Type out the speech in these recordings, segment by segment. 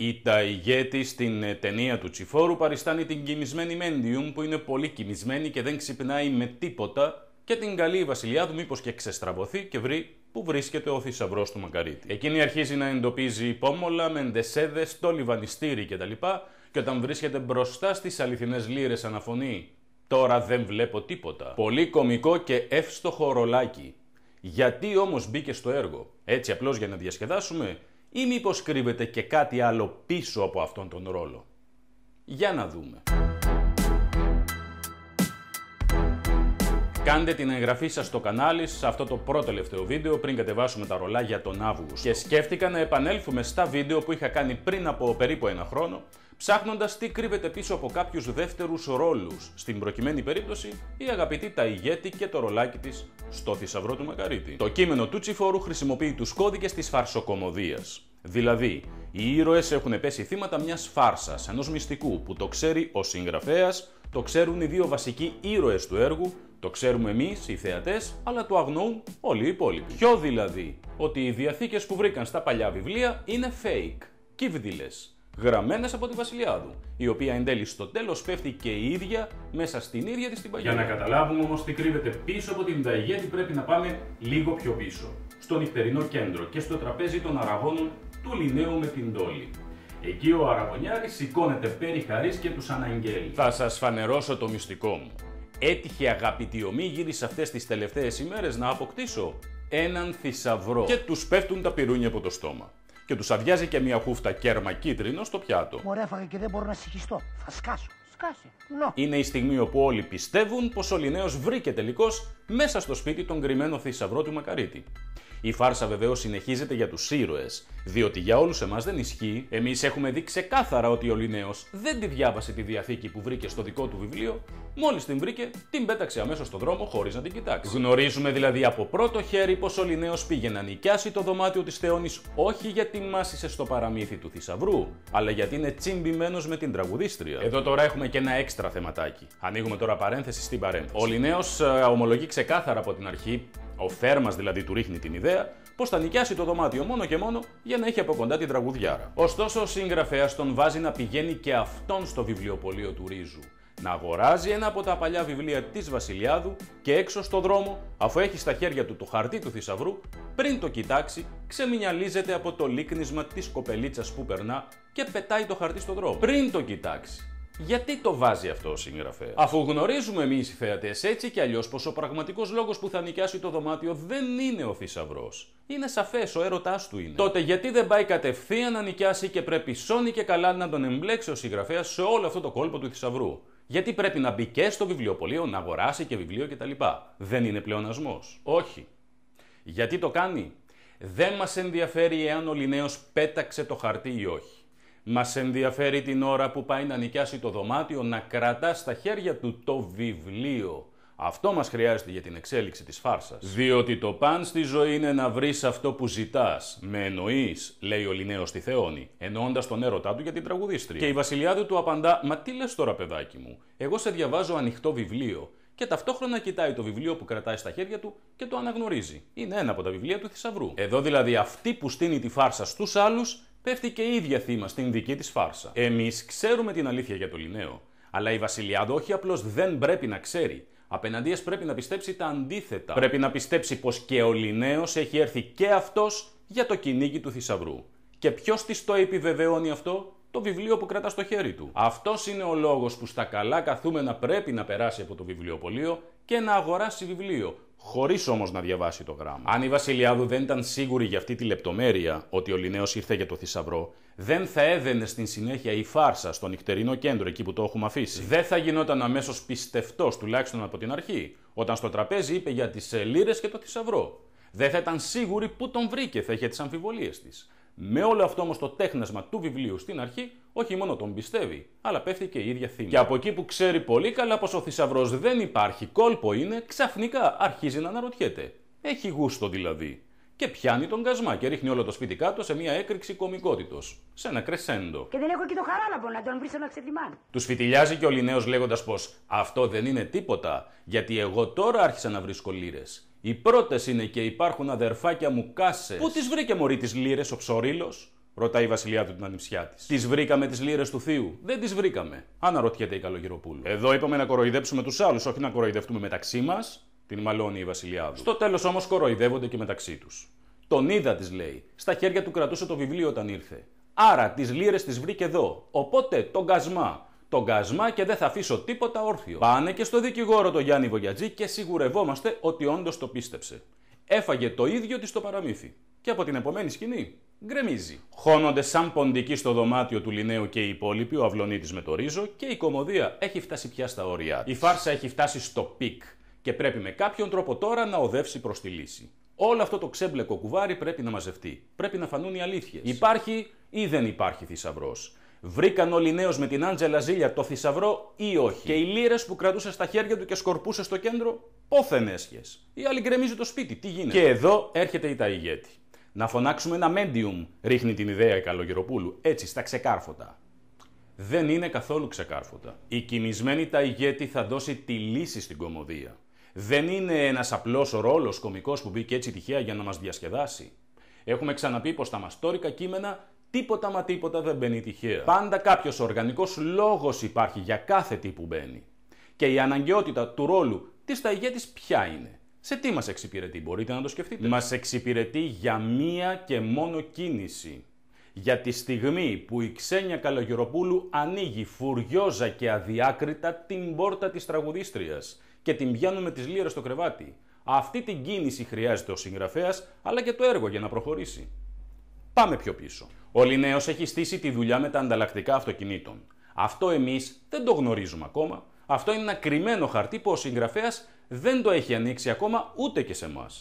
Η Ταϋγέτη στην ταινία του Τσιφόρου παριστάνει την κοιμισμένη Μέντιουμ που είναι πολύ κοιμισμένη και δεν ξυπνάει με τίποτα και την καλεί η Βασιλιάδου μήπως και ξεστραβωθεί και βρει που βρίσκεται ο θησαυρός του Μακαρίτη. Εκείνη αρχίζει να εντοπίζει υπόμολα, μεντεσέδες, το λιβανιστήρι κτλ. Και όταν βρίσκεται μπροστά στις αληθινές λύρες αναφωνεί «Τώρα δεν βλέπω τίποτα». Πολύ κωμικό και εύστοχο ρολάκι. Γιατί όμως μπήκε στο έργο? Έτσι απλώς για να διασκεδάσουμε? Ή μήπως κρύβεται και κάτι άλλο πίσω από αυτόν τον ρόλο? Για να δούμε. Κάντε την εγγραφή σας στο κανάλι σε αυτό το πρώτο τελευταίο βίντεο πριν κατεβάσουμε τα ρολά για τον Αύγουστο. Και σκέφτηκα να επανέλθουμε στα βίντεο που είχα κάνει πριν από περίπου ένα χρόνο, ψάχνοντας τι κρύβεται πίσω από κάποιους δεύτερους ρόλους, στην προκειμένη περίπτωση η αγαπητή Ταϋγέτη και το ρολάκι της στο θησαυρό του Μακαρίτη. Το κείμενο του Τσιφόρου χρησιμοποιεί τους κώδικες της φαρσοκωμωδίας. Δηλαδή, οι ήρωες έχουν πέσει θύματα μιας φάρσας, ενός μυστικού που το ξέρει ο συγγραφέας, το ξέρουν οι δύο βασικοί ήρωες του έργου, το ξέρουμε εμείς, οι θεατές, αλλά το αγνοούν όλοι οι υπόλοιποι. Ποιο δηλαδή? Ότι οι διαθήκες που βρήκαν στα παλιά βιβλία είναι fake, κύβδιλες, γραμμένες από τη Βασιλιάδου, η οποία εν τέλει στο τέλος πέφτει και η ίδια μέσα στην ίδια της την παγίδα. Για να καταλάβουμε όμως τι κρύβεται πίσω από την Ταϋγέτη πρέπει να πάμε λίγο πιο πίσω, στο νυχτερινό κέντρο και στο τραπέζι των Αραγώνων του Λινέου με την Ντόλη. Εκεί ο Αραγωνιάρης σηκώνεται περί χαρίς και τους αναγγέλει. Θα σας φανερώσω το μυστικό μου. Έτυχε αγαπητοί ομίγυροι σε αυτές τις τελευταίες ημέρες να αποκτήσω έναν θησαυρό. Και τους πέφτουν τα πυρούνια από το στόμα. Και τους αδειάζει και μια χούφτα κέρμα κίτρινο στο πιάτο. Μωρέ, έφαγα και δεν μπορώ να συγχυστώ. Θα σκάσω. Σκάσε. No. Είναι η στιγμή όπου όλοι πιστεύουν πως ο Λινέος βρήκε τελικώς μέσα στο σπίτι τον κρυμμένο θησαυρό του Μακαρίτη. Η φάρσα βεβαίως συνεχίζεται για τους ήρωες, διότι για όλους εμάς δεν ισχύει. Εμείς έχουμε δει ξεκάθαρα ότι ο Λινέος δεν τη διάβασε τη διαθήκη που βρήκε στο δικό του βιβλίο, μόλις την βρήκε, την πέταξε αμέσως στον δρόμο χωρίς να την κοιτάξει. Γνωρίζουμε δηλαδή από πρώτο χέρι πως ο Λινέος πήγε να νοικιάσει το δωμάτιο της Θεώνης όχι γιατί μάσησε στο παραμύθι του θησαυρού, αλλά γιατί είναι τσιμπημένος με την τραγουδίστρια. Εδώ τώρα έχουμε και ένα έξτρα θεματάκι. Ανοίγουμε τώρα παρένθεση στην παρένθεση. Ο Λινέος ομολογεί ξεκάθαρα από την αρχή. Ο Φέρμας δηλαδή του ρίχνει την ιδέα πως θα νοικιάσει το δωμάτιο μόνο και μόνο για να έχει από κοντά την τραγουδιάρα. Ωστόσο ο συγγραφέας τον βάζει να πηγαίνει και αυτόν στο βιβλιοπωλείο του Ρίζου, να αγοράζει ένα από τα παλιά βιβλία της Βασιλιάδου και έξω στο δρόμο, αφού έχει στα χέρια του το χαρτί του θησαυρού, πριν το κοιτάξει, ξεμινιαλίζεται από το λίκνισμα της κοπελίτσας που περνά και πετάει το χαρτί στο δρόμο. Πριν το κοιτάξει. Γιατί το βάζει αυτό ο συγγραφέα? Αφού γνωρίζουμε εμείς οι θεατές έτσι κι αλλιώς πως ο πραγματικός λόγος που θα νοικιάσει το δωμάτιο δεν είναι ο θησαυρός. Είναι σαφές, ο έρωτάς του είναι. Τότε γιατί δεν πάει κατευθείαν να νοικιάσει και πρέπει σώνει και καλά να τον εμπλέξει ο συγγραφέας σε όλο αυτό το κόλπο του θησαυρού? Γιατί πρέπει να μπει και στο βιβλιοπωλείο, να αγοράσει και βιβλίο κτλ? Δεν είναι πλεονασμός? Όχι. Γιατί το κάνει? Δεν μας ενδιαφέρει εάν ο Λινέος πέταξε το χαρτί ή όχι. Μας ενδιαφέρει την ώρα που πάει να νοικιάσει το δωμάτιο να κρατά στα χέρια του το βιβλίο. Αυτό μας χρειάζεται για την εξέλιξη της φάρσας. Διότι το παν στη ζωή είναι να βρεις αυτό που ζητάς. Με εννοείς, λέει ο Λινέος στη Θεώνη, εννοώντας τον έρωτά του για την τραγουδίστρια. Και η Βασιλιάδου του απαντά, μα τι λες τώρα παιδάκι μου, εγώ σε διαβάζω ανοιχτό βιβλίο. Και ταυτόχρονα κοιτάει το βιβλίο που κρατάει στα χέρια του και το αναγνωρίζει. Είναι ένα από τα βιβλία του θησαυρού. Εδώ δηλαδή αυτή που στείνει τη φάρσα στους άλλους, πέφτει και η ίδια θύμα στην δική της φάρσα. Εμείς ξέρουμε την αλήθεια για τον Λινέο, αλλά η Βασιλιάδου όχι απλώς δεν πρέπει να ξέρει, απέναντίας πρέπει να πιστέψει τα αντίθετα. Πρέπει να πιστέψει πως και ο Λινέος έχει έρθει και αυτός για το κυνήγι του θησαυρού. Και ποιος της το επιβεβαιώνει αυτό? Το βιβλίο που κρατά στο χέρι του. Αυτός είναι ο λόγος που στα καλά καθούμενα πρέπει να περάσει από το βιβλιοπωλείο και να αγοράσει βιβλίο, χωρίς όμως να διαβάσει το γράμμα. Αν η Βασιλιάδου δεν ήταν σίγουρη για αυτή τη λεπτομέρεια ότι ο Λινέος ήρθε για το θησαυρό, δεν θα έδαινε στην συνέχεια η φάρσα στο νυχτερινό κέντρο εκεί που το έχουμε αφήσει. Δεν θα γινόταν αμέσως πιστευτός, τουλάχιστον από την αρχή, όταν στο τραπέζι είπε για τις λίρες και το θησαυρό. Δεν θα ήταν σίγουρη που τον βρήκε, θα είχε τις αμφιβολίες της. Με όλο αυτό όμως το τέχνασμα του βιβλίου στην αρχή, όχι μόνο τον πιστεύει, αλλά πέφτει και η ίδια θύμα. Και από εκεί που ξέρει πολύ καλά πως ο θησαυρός δεν υπάρχει, κόλπο είναι, ξαφνικά αρχίζει να αναρωτιέται. Έχει γούστο δηλαδή. Και πιάνει τον κασμά και ρίχνει όλο το σπίτι κάτω σε μια έκρηξη κωμικότητος. Σε ένα κρεσέντο. Και δεν έχω και το χαράλαμπο να τον βρίσω να ξετοιμάνει. Τους φιτιλιάζει και ο Λινέος λέγοντας πως αυτό δεν είναι τίποτα, γιατί εγώ τώρα άρχισα να βρίσκω λύρες. Οι πρώτες είναι και υπάρχουν αδερφάκια μου κάσες. Πού τις βρήκε μωρή τις λύρες ο ψωρίλος? ρωτάει η βασιλιά του την ανιψιά της. Τις βρήκαμε τις λίρες του θείου? Δεν τις βρήκαμε, αναρωτιέται η Καλογεροπούλου. Εδώ είπαμε να κοροϊδέψουμε τους άλλους, όχι να κοροϊδευτούμε μεταξύ μας, την μαλώνει η βασιλιά του. Στο τέλος όμως κοροϊδεύονται και μεταξύ τους. Τον είδα, της λέει. Στα χέρια του κρατούσε το βιβλίο όταν ήρθε. Άρα τις λίρες τις βρήκε εδώ. Οπότε τον γκασμά. Τον γκασμά και δεν θα αφήσω τίποτα όρθιο. Πάνε και στο δικηγόρο τον Γιάννη Βογιατζή και σιγουρευόμαστε ότι όντως το πίστεψε. Έφαγε το ίδιο της το παραμύθι. Και από την επομένη σκηνή γκρεμίζει. Χώνονται σαν ποντικοί στο δωμάτιο του Λινέου και οι υπόλοιποι, ο Αυλωνίτης με το Ρίζο, και η κωμωδία έχει φτάσει πια στα όρια. Η φάρσα έχει φτάσει στο πικ και πρέπει με κάποιον τρόπο τώρα να οδεύσει προς τη λύση. Όλο αυτό το ξέμπλεκο κουβάρι πρέπει να μαζευτεί. Πρέπει να φανούν οι αλήθειες. Υπάρχει ή δεν υπάρχει θησαυρός. Βρήκαν ο Λινέος με την Άντζελα Ζήλιαρ το θησαυρό ή όχι. Και οι λίρες που κρατούσε στα χέρια του και σκορπούσε στο κέντρο, πόθεν έσχες. Η άλλη γκρεμίζει το σπίτι. Τι γίνεται? Και εδώ έρχεται η Ταϋγέτη. Να φωνάξουμε ένα μέντιουμ, ρίχνει την ιδέα η Καλογεροπούλου. Έτσι, στα ξεκάρφωτα. Δεν είναι καθόλου ξεκάρφωτα. Η κινησμένη Ταϋγέτη θα δώσει τη λύση στην κωμωδία. Δεν είναι ένας απλός ρόλος κωμικός που μπήκε έτσι τυχαία για να μας διασκεδάσει. Έχουμε ξαναπεί πως τα μαστόρικα κείμενα τίποτα μα τίποτα δεν μπαίνει τυχαία. Πάντα κάποιος οργανικός λόγος υπάρχει για κάθε τι που μπαίνει. Και η αναγκαιότητα του ρόλου της Ταϋγέτης ποια είναι? Σε τι μας εξυπηρετεί? Μπορείτε να το σκεφτείτε. Μας εξυπηρετεί για μία και μόνο κίνηση. Για τη στιγμή που η Ξένια Καλογεροπούλου ανοίγει φουριόζα και αδιάκριτα την πόρτα της τραγουδίστριας και την πιάνουν με τις λίρες στο κρεβάτι. Αυτή την κίνηση χρειάζεται ο συγγραφέας, αλλά και το έργο για να προχωρήσει. Πάμε πιο πίσω. Ο Λινέος έχει στήσει τη δουλειά με τα ανταλλακτικά αυτοκινήτων. Αυτό εμείς δεν το γνωρίζουμε ακόμα. Αυτό είναι ένα κρυμμένο χαρτί που ο συγγραφέας δεν το έχει ανοίξει ακόμα ούτε και σε εμάς.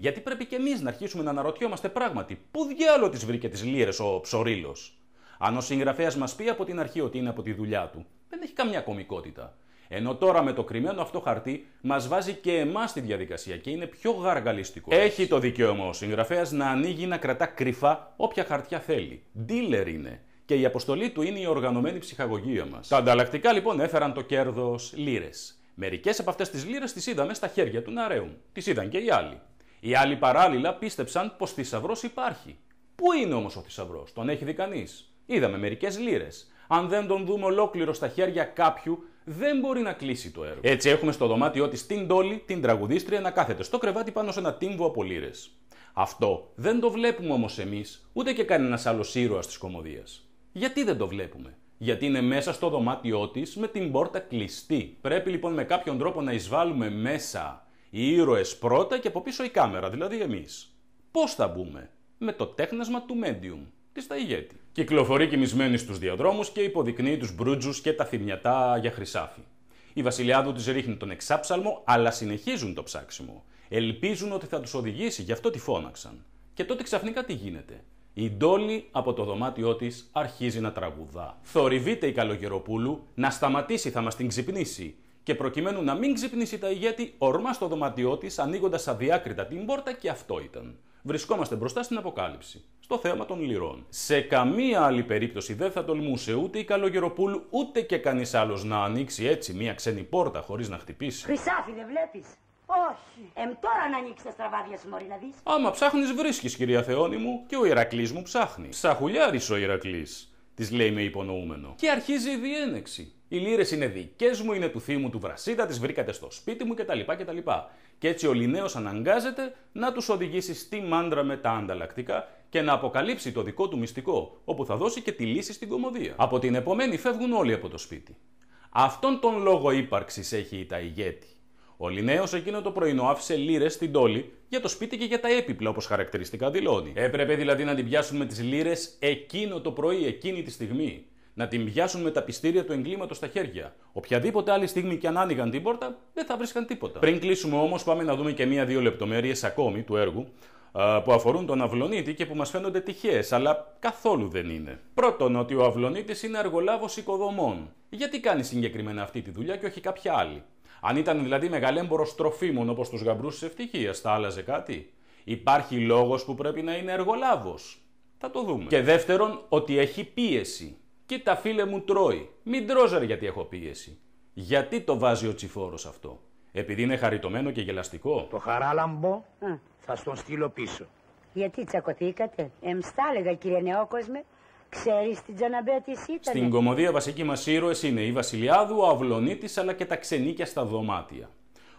Γιατί πρέπει και εμείς να αρχίσουμε να αναρωτιόμαστε πράγματι πού διάλο τις βρήκε τις λίρες ο ψωρίλος. Αν ο συγγραφέας μας πει από την αρχή ότι είναι από τη δουλειά του, δεν έχει καμιά κωμικότητα. Ενώ τώρα με το κρυμμένο αυτό χαρτί μας βάζει και εμάς στη διαδικασία και είναι πιο γαργαλιστικό. Έχει το δικαίωμα ο συγγραφέας να ανοίγει, να κρατά κρυφά όποια χαρτιά θέλει. Dealer είναι. Και η αποστολή του είναι η οργανωμένη ψυχαγωγία μας. Τα ανταλλακτικά λοιπόν έφεραν το κέρδος λίρες. Μερικές από αυτές τις λίρες τις είδαμε στα χέρια του Ναραίου. Τις είδαν και οι άλλοι. Οι άλλοι παράλληλα πίστεψαν πως θησαυρός υπάρχει. Πού είναι όμως ο θησαυρός? Τον έχει δει κανείς? Είδαμε μερικές λίρες. Αν δεν τον δούμε ολόκληρο στα χέρια κάποιου, δεν μπορεί να κλείσει το έργο. Έτσι έχουμε στο δωμάτιό της την Ντόλη, την τραγουδίστρια, να κάθεται στο κρεβάτι πάνω σε ένα τύμβο από λίρες. Αυτό δεν το βλέπουμε όμως εμείς, ούτε και κανένας άλλος ήρωας της κωμωδίας. Γιατί δεν το βλέπουμε? Γιατί είναι μέσα στο δωμάτιό της με την πόρτα κλειστή. Πρέπει λοιπόν με κάποιον τρόπο να εισβάλλουμε μέσα οι ήρωες πρώτα και από πίσω η κάμερα, δηλαδή εμείς. Πώς θα μπούμε? Με το τέχνασμα του Μέντιουμ, της Ταϋγέτη. Κυκλοφορεί κοιμισμένη στους διαδρόμους και υποδεικνύει τους μπρούτζους και τα θυμιατά για χρυσάφι. Η βασιλιάδου της ρίχνει τον εξάψαλμο, αλλά συνεχίζουν το ψάξιμο. Ελπίζουν ότι θα τους οδηγήσει, γι' αυτό τη φώναξαν. Και τότε ξαφνικά τι γίνεται? Η Ντόλη από το δωμάτιό της αρχίζει να τραγουδά. Θορυβείται η Καλογεροπούλου να σταματήσει, θα μας την ξυπνήσει. Και προκειμένου να μην ξυπνήσει η Ταηγέτη, ορμά στο δωμάτιό της ανοίγοντας αδιάκριτα την πόρτα και αυτό ήταν. Βρισκόμαστε μπροστά στην αποκάλυψη, στο θέαμα των λιρών. Σε καμία άλλη περίπτωση δεν θα τολμούσε ούτε η Καλογεροπούλου ούτε και κανείς άλλος να ανοίξει έτσι μια ξένη πόρτα χωρίς να χτυπήσει. Χρυσάφι δεν βλέπεις? Όχι. Τώρα να ανοίξει τα στραβάδια σου, μωρή, να δεις. Άμα ψάχνεις, βρίσκεις, κυρία Θεώνη μου, και ο Ηρακλής μου ψάχνει. Ψαχουλιάρης ο Ηρακλής, της λέει με υπονοούμενο. Και αρχίζει η διένεξη. Οι λίρες είναι δικές μου, είναι του θείου μου του Βρασίδα, τις βρήκατε στο σπίτι μου κτλ. Και έτσι ο Λινέος αναγκάζεται να τους οδηγήσει στη μάντρα με τα ανταλλακτικά και να αποκαλύψει το δικό του μυστικό, όπου θα δώσει και τη λύση στην κωμωδία. Από την επομένη φεύγουν όλοι από το σπίτι. Αυτόν τον λόγο ύπαρξης έχει η Ταηγέτη. Ο Λινέος εκείνο το πρωινό άφησε λίρες στην Ντόλη για το σπίτι και για τα έπιπλα, όπως χαρακτηριστικά δηλώνει. Έπρεπε δηλαδή να την πιάσουν με τις λίρες εκείνο το πρωί, εκείνη τη στιγμή. Να την πιάσουν με τα πιστήρια του εγκλήματος στα χέρια. Οποιαδήποτε άλλη στιγμή και αν άνοιγαν την πόρτα, δεν θα βρίσκαν τίποτα. Πριν κλείσουμε όμως, πάμε να δούμε και μία-δύο λεπτομέρειες ακόμη του έργου που αφορούν τον Αυλωνίτη και που μας φαίνονται τυχαίες, αλλά καθόλου δεν είναι. Πρώτον, ότι ο Αυλωνίτης είναι αργολάβος οικοδομών. Γιατί κάνει συγκεκριμένα αυτή τη δουλειά και όχι κάποια άλλη? Αν ήταν δηλαδή μεγαλέμπορος τροφίμων όπως τους γαμπρούς της ευτυχίας, θα άλλαζε κάτι? Υπάρχει λόγος που πρέπει να είναι εργολάβος? Θα το δούμε. Και δεύτερον, ότι έχει πίεση. Κοίτα φίλε μου, τρώει. Μην τρώζαρ γιατί έχω πίεση. Γιατί το βάζει ο Τσιφόρος αυτό? Επειδή είναι χαριτωμένο και γελαστικό? Το χαράλαμπο θα στον στείλω πίσω. Γιατί τσακωθήκατε? Εμστάλεγα κύριε Νεόκοσμε, ξέρεις την Τζαναμπέα της ήταν. Στην κομμωδία βασικοί μας ήρωες είναι η Βασιλιάδου, ο Αυλωνίτης αλλά και τα ξενίκια στα δωμάτια.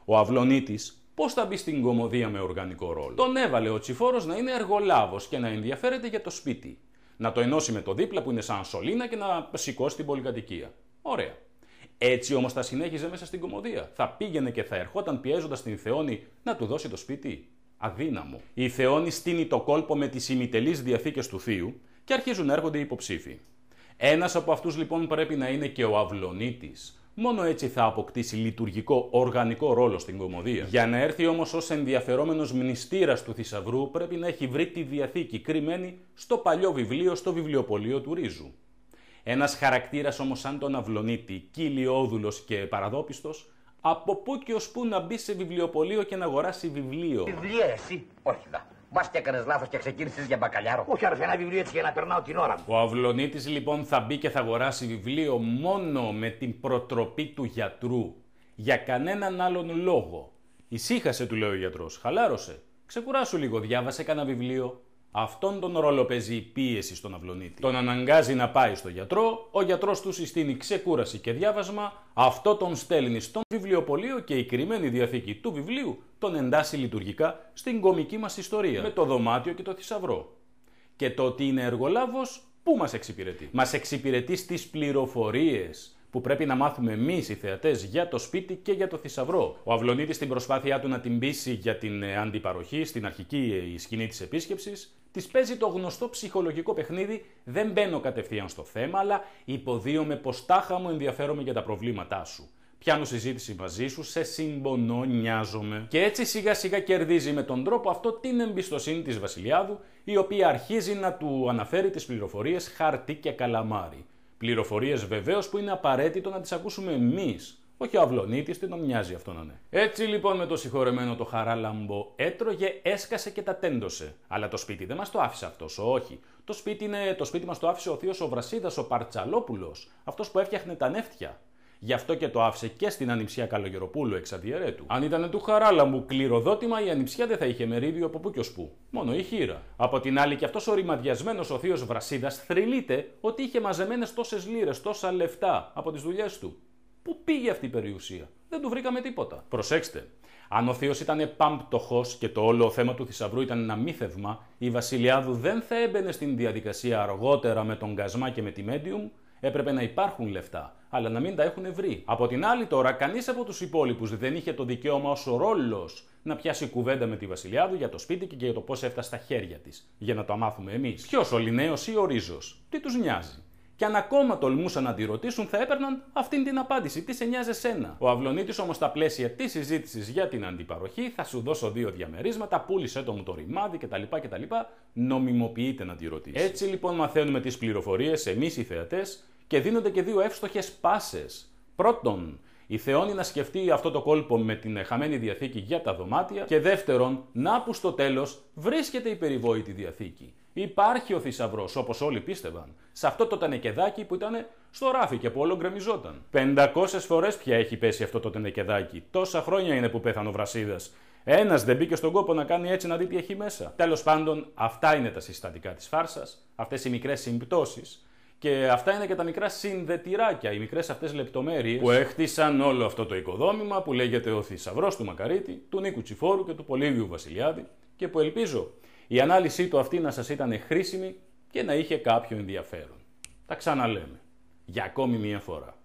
Ο Αυλωνίτης πώς θα μπει στην κομμωδία με οργανικό ρόλο? Τον έβαλε ο Τσιφόρος να είναι εργολάβος και να ενδιαφέρεται για το σπίτι. Να το ενώσει με το δίπλα που είναι σαν σωλήνα και να σηκώσει την πολυκατοικία. Ωραία. Έτσι όμως θα συνέχιζε μέσα στην κομμωδία. Θα πήγαινε και θα ερχόταν πιέζοντας την Θεώνη να του δώσει το σπίτι. Αδύναμο. Η Θεώνη στείνει το κόλπο με τις ημιτελείς διαθήκες του θείου και αρχίζουν να έρχονται οι υποψήφοι. Ένας από αυτούς λοιπόν πρέπει να είναι και ο Αυλωνίτης. Μόνο έτσι θα αποκτήσει λειτουργικό, οργανικό ρόλο στην κομμωδία. Για να έρθει όμως ως ενδιαφερόμενος μνηστήρας του θησαυρού, πρέπει να έχει βρει τη διαθήκη κρυμμένη στο παλιό βιβλίο, στο βιβλιοπωλείο του Ρίζου. Ένας χαρακτήρας όμως σαν τον Αυλωνίτη, κυλιόδουλος και παραδόπιστος, από πού και ως πού να μπει σε βιβλιοπωλείο και να αγοράσει βιβλίο. Βιβλία εσύ, όχι δα. Μπας και έκανες λάθος και ξεκίνησες για μπακαλιάρο. Όχι, άρεσε ένα βιβλίο έτσι για να περνάω την ώρα μου. Ο Αυλωνίτης λοιπόν θα μπει και θα αγοράσει βιβλίο μόνο με την προτροπή του γιατρού. Για κανέναν άλλον λόγο. Ησύχασε, του λέει ο γιατρός. Χαλάρωσε. Ξεκουράσου λίγο, διάβασε κανένα βιβλίο. Αυτόν τον ρόλο παίζει η πίεση στον Αυλωνίτη. Τον αναγκάζει να πάει στο γιατρό, ο γιατρός του συστήνει ξεκούραση και διάβασμα, αυτό τον στέλνει στον βιβλιοπωλείο και η κρυμμένη διαθήκη του βιβλίου τον εντάσσει λειτουργικά στην κομική μας ιστορία, με το δωμάτιο και το θησαυρό. Και το ότι είναι εργολάβος, πού μας εξυπηρετεί? Μας εξυπηρετεί στις πληροφορίες που πρέπει να μάθουμε εμείς οι θεατές για το σπίτι και για το θησαυρό. Ο Αυλωνίτης στην προσπάθειά του να την πείσει για την αντιπαροχή στην αρχική σκηνή της επίσκεψης, της παίζει το γνωστό ψυχολογικό παιχνίδι «Δεν μπαίνω κατευθείαν στο θέμα, αλλά υποδίωμαι πως τάχα μου ενδιαφέρομαι για τα προβλήματά σου. Πιάνω συζήτηση μαζί σου, σε συμπονώ, νοιάζομαι». Και έτσι σιγά σιγά κερδίζει με τον τρόπο αυτό την εμπιστοσύνη της Βασιλιάδου, η οποία αρχίζει να του αναφέρει τις πληροφορίες χαρτί και καλαμάρι. Πληροφορίες βεβαίως που είναι απαραίτητο να τις ακούσουμε εμείς, όχι ο Αυλωνίτης, τι τον μοιάζει αυτό να είναι. Έτσι λοιπόν με το συγχωρεμένο το χαράλαμπο έτρωγε, έσκασε και τα τέντωσε. Αλλά το σπίτι δεν μας το άφησε αυτός, όχι. Το σπίτι μας το άφησε ο θείος ο Βρασίδας, ο Παρτσαλόπουλος, αυτός που έφτιαχνε τα νεύτια. Γι' αυτό και το άφησε και στην ανιψιά Καλογεροπούλου εξ αδιαιρέτου. Αν ήταν του χαράλαμπου κληροδότημα, η ανιψιά δεν θα είχε μερίδιο από πού και ως πού. Μόνο η χείρα. Από την άλλη, και αυτός ο ρημαδιασμένος ο θείος Βρασίδας θρυλείται ότι είχε μαζεμένες τόσες λίρες, τόσα λεφτά από τις δουλειές του. Πού πήγε αυτή η περιουσία? Δεν του βρήκαμε τίποτα. Προσέξτε. Αν ο θείος ήταν πάμπτωχος και το όλο θέμα του θησαυρού ήταν ένα μύθευμα, η Βασιλιάδου δεν θα έμπαινε στην διαδικασία αργότερα με τον Κασμά και με τη Μέντιουμ. Έπρεπε να υπάρχουν λεφτά, αλλά να μην τα έχουν βρει. Από την άλλη τώρα, κανείς από τους υπόλοιπους δεν είχε το δικαίωμα ως ο ρόλος να πιάσει κουβέντα με τη Βασιλιάδου για το σπίτι και για το πώς έφτασε στα χέρια της, για να το μάθουμε εμείς. Ποιος, ο Λινέος ή ο Ρίζος? Τι τους νοιάζει? Και αν ακόμα τολμούσαν να τη ρωτήσουν, θα έπαιρναν αυτήν την απάντηση. Τι σε νοιάζει εσένα? Ο Αυλωνίτης όμως, στα πλαίσια της συζήτησης για την αντιπαροχή, θα σου δώσω 2 διαμερίσματα, πούλησε το μου το ρημάδι κτλ. Νομιμοποιείται να τη ρωτήσει. Έτσι λοιπόν μαθαίνουμε τις πληροφορίες εμείς οι θεατές και δίνονται και 2 εύστοχες πάσες. Πρώτον, η Θεώνη να σκεφτεί αυτό το κόλπο με την χαμένη διαθήκη για τα δωμάτια. Και δεύτερον, να που στο τέλος βρίσκεται η περιβόητη διαθήκη. Υπάρχει ο θησαυρός, όπως όλοι πίστευαν, σε αυτό το τενεκεδάκι που ήταν στο ράφι και που όλο γκρεμιζόταν. 500 φορές πια έχει πέσει αυτό το τενεκεδάκι. Τόσα χρόνια είναι που πέθανε ο Βρασίδας. Ένας δεν μπήκε στον κόπο να κάνει έτσι να δει τι έχει μέσα. Τέλος πάντων, αυτά είναι τα συστατικά της φάρσας, αυτές οι μικρές συμπτώσεις. Και αυτά είναι και τα μικρά συνδετηράκια, οι μικρές αυτές λεπτομέρειες που έχτισαν όλο αυτό το οικοδόμημα που λέγεται ο θησαυρός του Μακαρίτη, του Νίκου Τσιφόρου και του Πολύβιου Βασιλειάδη και που ελπίζω η ανάλυση του αυτή να σας ήταν χρήσιμη και να είχε κάποιο ενδιαφέρον. Τα ξαναλέμε για ακόμη μία φορά.